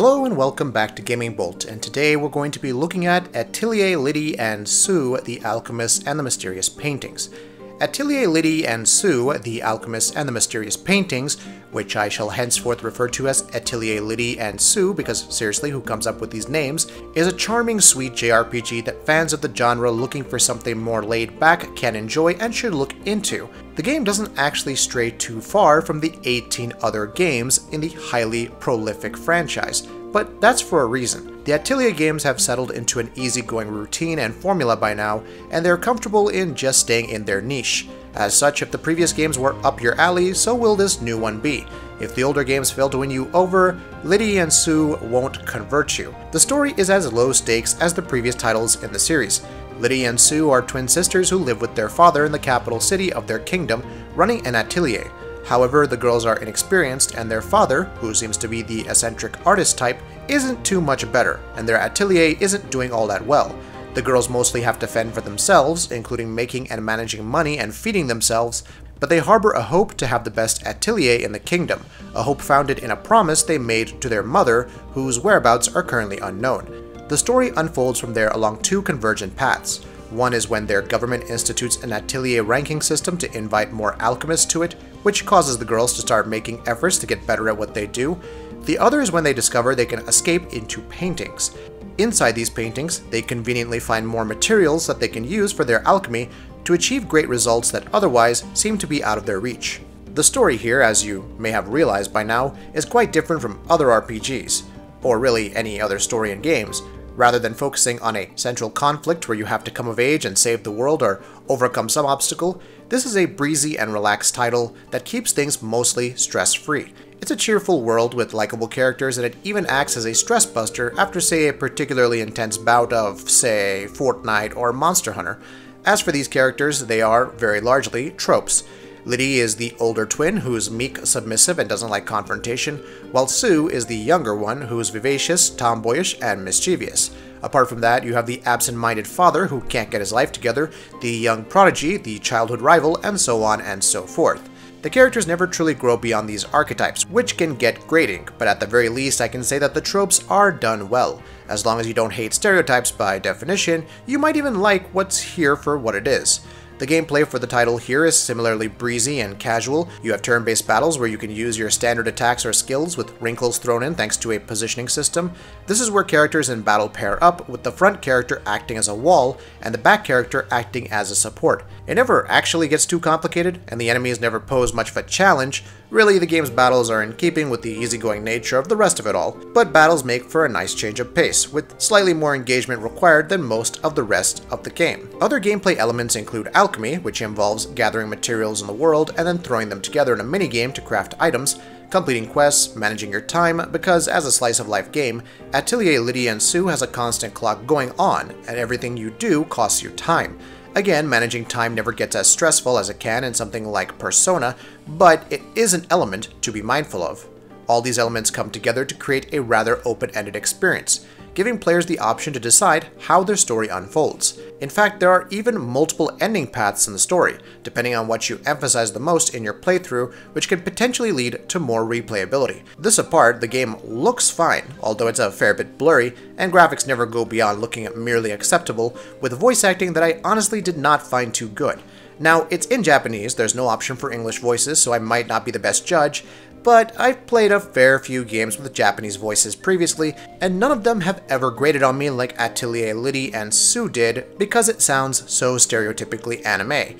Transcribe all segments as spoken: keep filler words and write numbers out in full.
Hello and welcome back to Gaming Bolt, and today we're going to be looking at Atelier Lydie and Suelle, the Alchemist and the Mysterious Paintings. Atelier Lydie and Suelle, the Alchemist and the Mysterious Paintings, which I shall henceforth refer to as Atelier Lydie and Suelle because seriously, who comes up with these names, is a charming, sweet J R P G that fans of the genre looking for something more laid back can enjoy and should look into. The game doesn't actually stray too far from the eighteen other games in the highly prolific franchise, but that's for a reason. The Atelier games have settled into an easygoing routine and formula by now, and they're comfortable in just staying in their niche. As such, if the previous games were up your alley, so will this new one be. If the older games fail to win you over, Lydie and Suelle won't convert you. The story is as low stakes as the previous titles in the series. Lydie and Suelle are twin sisters who live with their father in the capital city of their kingdom, running an atelier. However, the girls are inexperienced, and their father, who seems to be the eccentric artist type, isn't too much better, and their atelier isn't doing all that well. The girls mostly have to fend for themselves, including making and managing money and feeding themselves, but they harbor a hope to have the best atelier in the kingdom, a hope founded in a promise they made to their mother, whose whereabouts are currently unknown. The story unfolds from there along two convergent paths. One is when their government institutes an atelier ranking system to invite more alchemists to it, which causes the girls to start making efforts to get better at what they do. The other is when they discover they can escape into paintings. Inside these paintings, they conveniently find more materials that they can use for their alchemy to achieve great results that otherwise seem to be out of their reach. The story here, as you may have realized by now, is quite different from other R P Gs, or really any other story in games. Rather than focusing on a central conflict where you have to come of age and save the world or overcome some obstacle, this is a breezy and relaxed title that keeps things mostly stress-free. It's a cheerful world with likable characters, and it even acts as a stress buster after, say, a particularly intense bout of, say, Fortnite or Monster Hunter. As for these characters, they are, very largely, tropes. Lydie is the older twin who's meek, submissive, and doesn't like confrontation, while Suelle is the younger one who's vivacious, tomboyish, and mischievous. Apart from that, you have the absent-minded father who can't get his life together, the young prodigy, the childhood rival, and so on and so forth. The characters never truly grow beyond these archetypes, which can get grating, but at the very least I can say that the tropes are done well. As long as you don't hate stereotypes by definition, you might even like what's here for what it is. The gameplay for the title here is similarly breezy and casual. You have turn-based battles where you can use your standard attacks or skills with wrinkles thrown in thanks to a positioning system. This is where characters in battle pair up, with the front character acting as a wall and the back character acting as a support. It never actually gets too complicated, and the enemies never pose much of a challenge. Really, the game's battles are in keeping with the easygoing nature of the rest of it all, but battles make for a nice change of pace, with slightly more engagement required than most of the rest of the game. Other gameplay elements include alchemy, which involves gathering materials in the world and then throwing them together in a minigame to craft items, completing quests, managing your time, because as a slice-of-life game, Atelier Lydie and Suelle has a constant clock going on, and everything you do costs you time. Again, managing time never gets as stressful as it can in something like Persona, but it is an element to be mindful of. All these elements come together to create a rather open-ended experience, giving players the option to decide how their story unfolds. In fact, there are even multiple ending paths in the story, depending on what you emphasize the most in your playthrough, which can potentially lead to more replayability. This apart, the game looks fine, although it's a fair bit blurry, and graphics never go beyond looking merely acceptable, with voice acting that I honestly did not find too good. Now, it's in Japanese, there's no option for English voices, so I might not be the best judge, but I've played a fair few games with Japanese voices previously, and none of them have ever grated on me like Atelier Lydie and Suelle did because it sounds so stereotypically anime.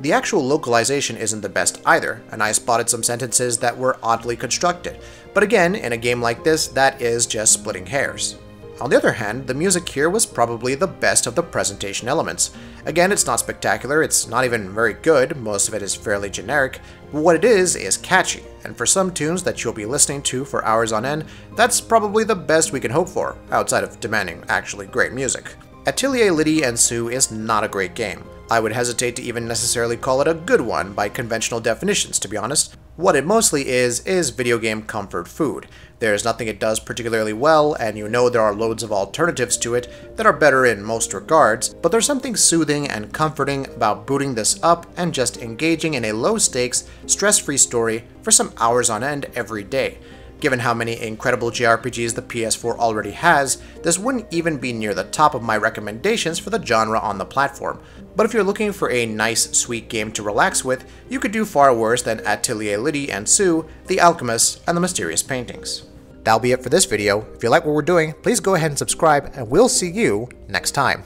The actual localization isn't the best either, and I spotted some sentences that were oddly constructed, but again, in a game like this, that is just splitting hairs. On the other hand, the music here was probably the best of the presentation elements. Again, it's not spectacular, it's not even very good, most of it is fairly generic, but what it is is catchy, and for some tunes that you'll be listening to for hours on end, that's probably the best we can hope for, outside of demanding actually great music. Atelier Lydie and Suelle is not a great game. I would hesitate to even necessarily call it a good one by conventional definitions, to be honest. What it mostly is, is video game comfort food. There's nothing it does particularly well, and you know there are loads of alternatives to it that are better in most regards, but there's something soothing and comforting about booting this up and just engaging in a low-stakes, stress-free story for some hours on end every day. Given how many incredible J R P Gs the P S four already has, this wouldn't even be near the top of my recommendations for the genre on the platform. But if you're looking for a nice, sweet game to relax with, you could do far worse than Atelier Lydie and Suelle, The Alchemists, and The Mysterious Paintings. That'll be it for this video. If you like what we're doing, please go ahead and subscribe, and we'll see you next time.